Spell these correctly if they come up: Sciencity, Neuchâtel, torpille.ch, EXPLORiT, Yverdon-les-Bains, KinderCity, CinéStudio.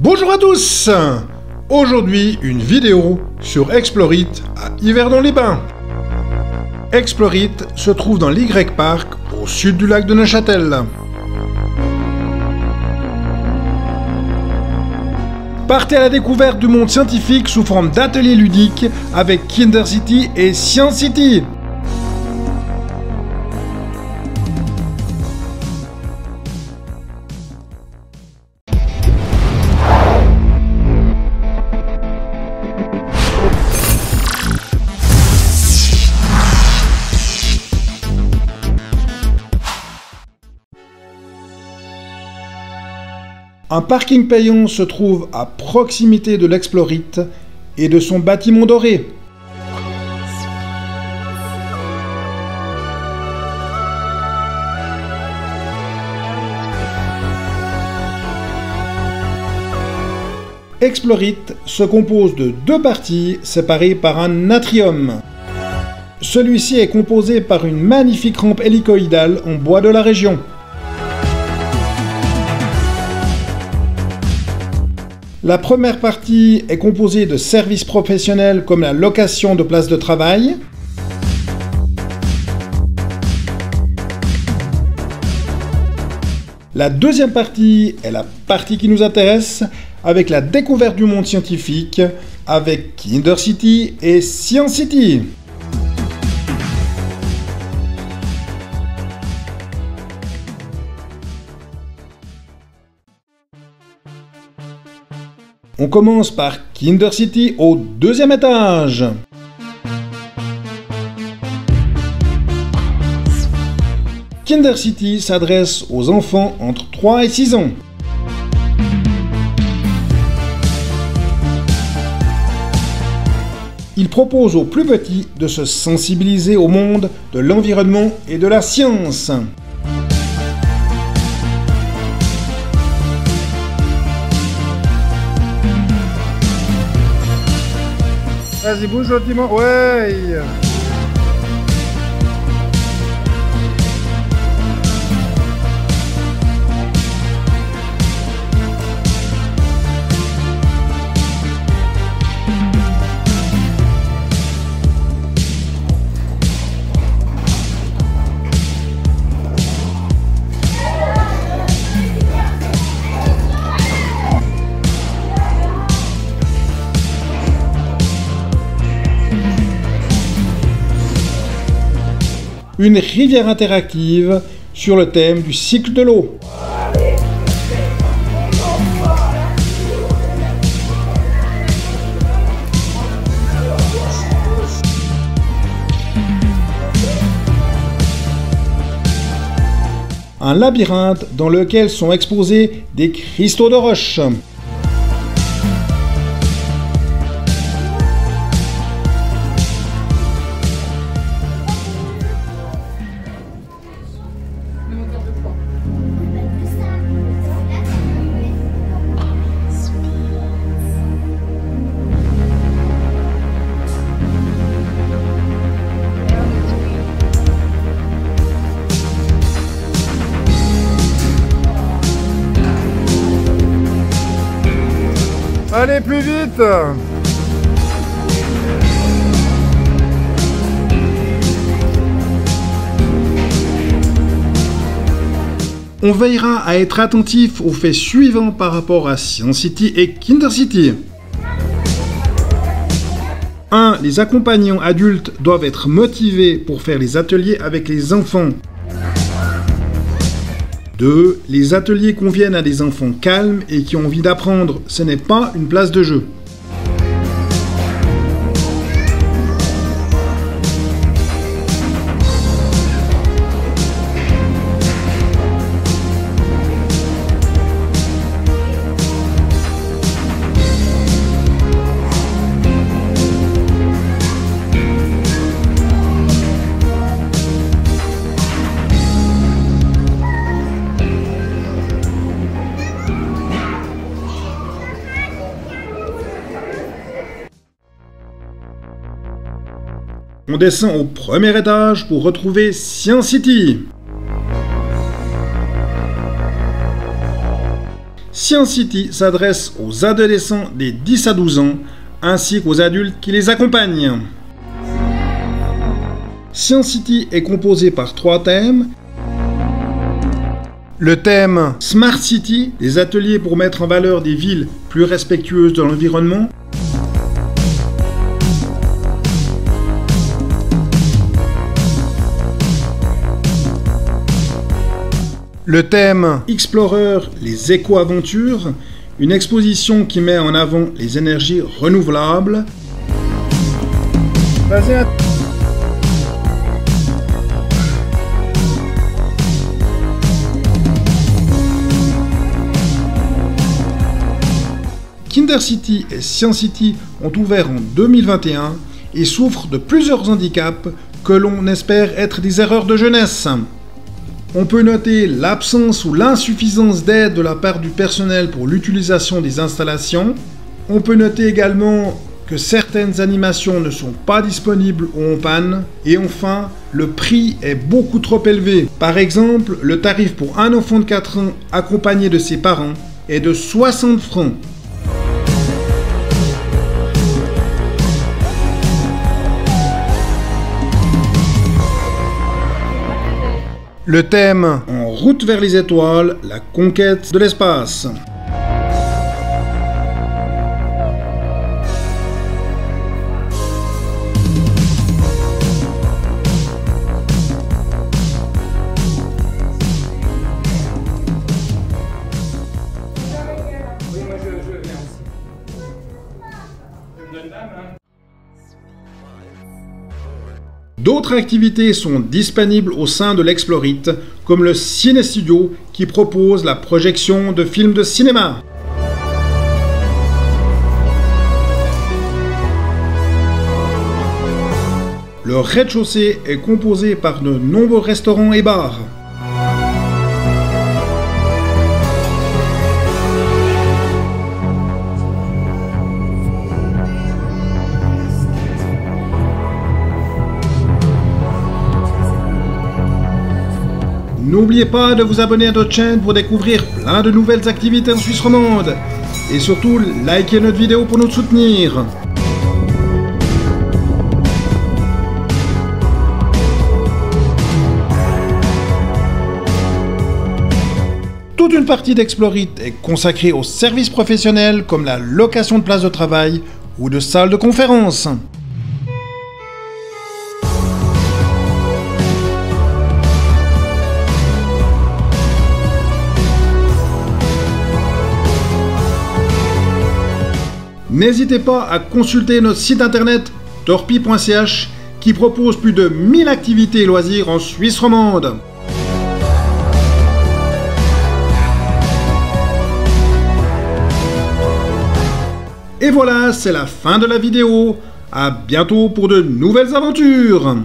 Bonjour à tous! Aujourd'hui, une vidéo sur EXPLORiT à Yverdon-les-Bains. EXPLORiT se trouve dans l'Y Park, au sud du lac de Neuchâtel. Partez à la découverte du monde scientifique sous forme d'ateliers ludiques avec KinderCity et Sciencity. Un parking payant se trouve à proximité de l'EXPLORiT et de son bâtiment doré. EXPLORiT se compose de deux parties séparées par un atrium. Celui-ci est composé par une magnifique rampe hélicoïdale en bois de la région. La première partie est composée de services professionnels comme la location de places de travail, la deuxième partie est la partie qui nous intéresse avec la découverte du monde scientifique avec KinderCity et Sciencity. On commence par KinderCity au deuxième étage. KinderCity s'adresse aux enfants entre 3 et 6 ans. Il propose aux plus petits de se sensibiliser au monde de l'environnement et de la science. Vas-y, bouge gentiment, ouais. Une rivière interactive sur le thème du cycle de l'eau. Un labyrinthe dans lequel sont exposés des cristaux de roche. Allez, plus vite! On veillera à être attentif aux faits suivants par rapport à Sciencity et KinderCity. 1. Les accompagnants adultes doivent être motivés pour faire les ateliers avec les enfants. 2. Les ateliers conviennent à des enfants calmes et qui ont envie d'apprendre. Ce n'est pas une place de jeu. On descend au premier étage pour retrouver Sciencity. Sciencity s'adresse aux adolescents des 10 à 12 ans ainsi qu'aux adultes qui les accompagnent. Sciencity est composé par 3 thèmes. Le thème Smart City, des ateliers pour mettre en valeur des villes plus respectueuses de l'environnement. Le thème Explorer, les éco-aventures, une exposition qui met en avant les énergies renouvelables. KinderCity et Sciencity ont ouvert en 2021 et souffrent de plusieurs handicaps que l'on espère être des erreurs de jeunesse. On peut noter l'absence ou l'insuffisance d'aide de la part du personnel pour l'utilisation des installations. On peut noter également que certaines animations ne sont pas disponibles ou en panne. Et enfin, le prix est beaucoup trop élevé. Par exemple, le tarif pour un enfant de 4 ans accompagné de ses parents est de 60 francs. Le thème « En route vers les étoiles, la conquête de l'espace ». D'autres activités sont disponibles au sein de l'EXPLORiT, comme le CinéStudio qui propose la projection de films de cinéma. Le rez-de-chaussée est composé par de nombreux restaurants et bars. N'oubliez pas de vous abonner à notre chaîne pour découvrir plein de nouvelles activités en Suisse romande. Et surtout, likez notre vidéo pour nous soutenir. Toute une partie d'EXPLORiT est consacrée aux services professionnels comme la location de places de travail ou de salles de conférence. N'hésitez pas à consulter notre site internet torpille.ch qui propose plus de 1000 activités et loisirs en Suisse romande. Et voilà, c'est la fin de la vidéo. À bientôt pour de nouvelles aventures.